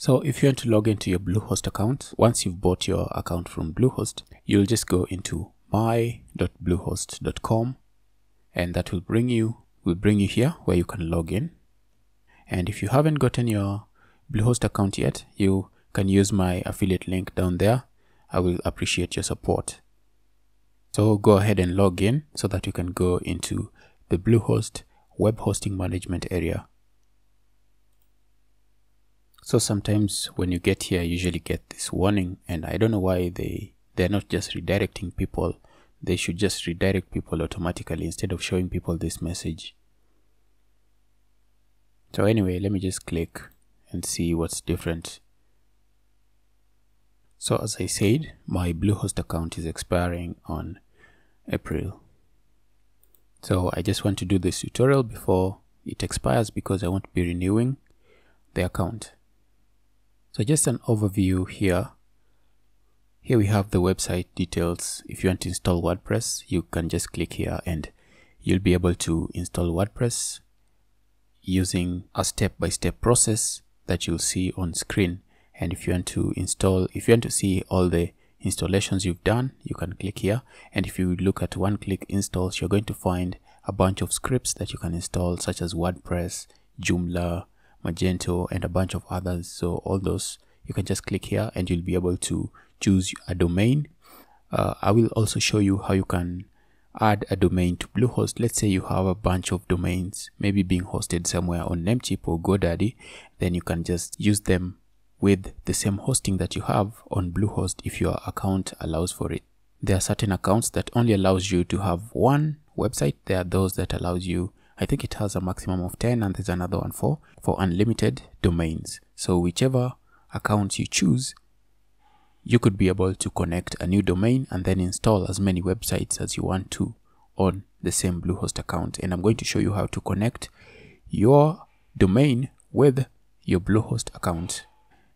So if you want to log into your Bluehost account, once you've bought your account from Bluehost, you'll just go into my.bluehost.com, and that will bring you here where you can log in. And if you haven't gotten your Bluehost account yet, you can use my affiliate link down there. I will appreciate your support. So go ahead and log in so that you can go into the Bluehost web hosting management area. So sometimes when you get here, I usually get this warning, and I don't know why they're not just redirecting people. They should just redirect people automatically instead of showing people this message. So anyway, let me just click and see what's different. So as I said, my Bluehost account is expiring on April. So I just want to do this tutorial before it expires because I won't be renewing the account. So just an overview here. Here we have the website details. If you want to install WordPress, you can just click here and you'll be able to install WordPress using a step-by-step process that you'll see on screen. And if you want to see all the installations you've done, you can click here. And if you look at one-click installs, you're going to find a bunch of scripts that you can install, such as WordPress, Joomla, Magento, and a bunch of others. So all those, you can just click here and you'll be able to choose a domain. I will also show you how you can add a domain to Bluehost. Let's say you have a bunch of domains, maybe being hosted somewhere on Namecheap or GoDaddy, then you can just use them with the same hosting that you have on Bluehost if your account allows for it. There are certain accounts that only allows you to have one website. There are those that allows you, I think it has a maximum of 10, and there's another one for unlimited domains. So whichever account you choose, you could be able to connect a new domain and then install as many websites as you want to on the same Bluehost account. And I'm going to show you how to connect your domain with your Bluehost account.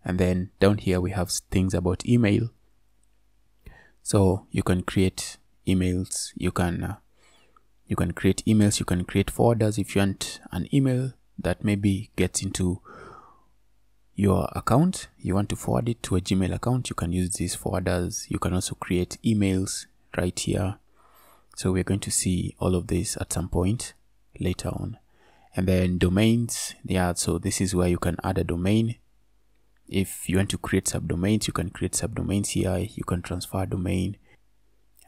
And then down here we have things about email. So you can create emails, you can create emails, you can create folders. If you want an email that maybe gets into your account, you want to forward it to a Gmail account, you can use these forwarders. You can also create emails right here. So we're going to see all of this at some point later on. And then domains, yeah, so this is where you can add a domain. If you want to create subdomains, you can create subdomains here. You can transfer domain,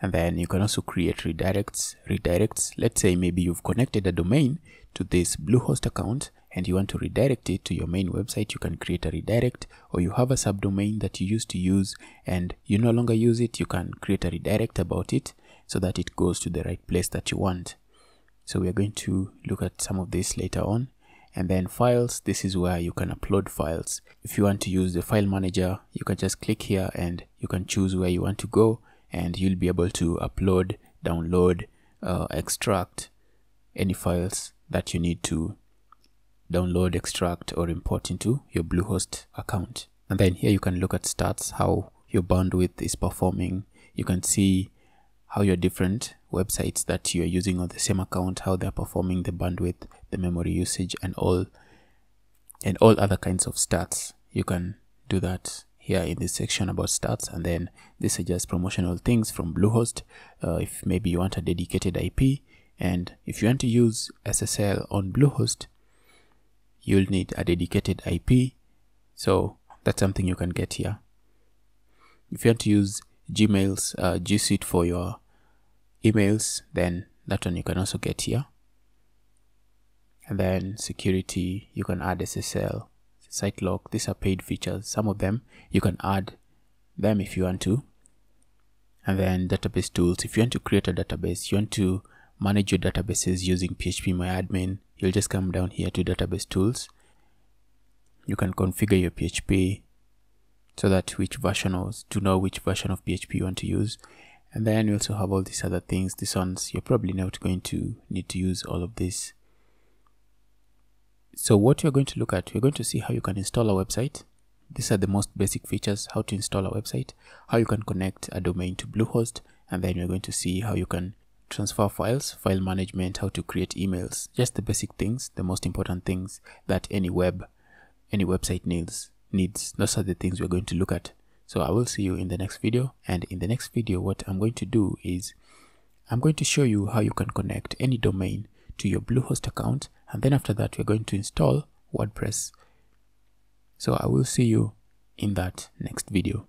and then you can also create redirects. Let's say maybe you've connected a domain to this Bluehost account and you want to redirect it to your main website. You can create a redirect, or you have a subdomain that you used to use and you no longer use it. You can create a redirect about it so that it goes to the right place that you want. So we're going to look at some of this later on. And then files, this is where you can upload files. If you want to use the file manager, you can just click here and you can choose where you want to go, and you'll be able to upload, download, extract any files that you need to download, extract, or import into your Bluehost account. And then here you can look at stats, how your bandwidth is performing. You can see how your different websites that you're using on the same account, how they're performing, the bandwidth, the memory usage, and all other kinds of stats. You can do that here in this section about stats. And then this is just promotional things from Bluehost. If maybe you want a dedicated IP, and if you want to use SSL on Bluehost, you'll need a dedicated IP. So that's something you can get here. If you want to use Gmail's G Suite for your emails, then that one you can also get here. And then security, you can add SSL, site lock. These are paid features. Some of them you can add them if you want to. And then database tools, if you want to create a database, you want to manage your databases using PHP My Admin, you'll just come down here to database tools. You can configure your PHP so that to know which version of PHP you want to use. And then you also have all these other things. These ones you're probably not going to need to use all of this. So what you're going to look at, we're going to see how you can install a website. These are the most basic features, how to install a website, how you can connect a domain to Bluehost, and then you're going to see how you can transfer files, file management, how to create emails, just the basic things, the most important things that any website needs. needs. Those are the things we're going to look at. So I will see you in the next video. And in the next video, what I'm going to do is I'm going to show you how you can connect any domain to your Bluehost account. And then after that, we're going to install WordPress. So I will see you in that next video.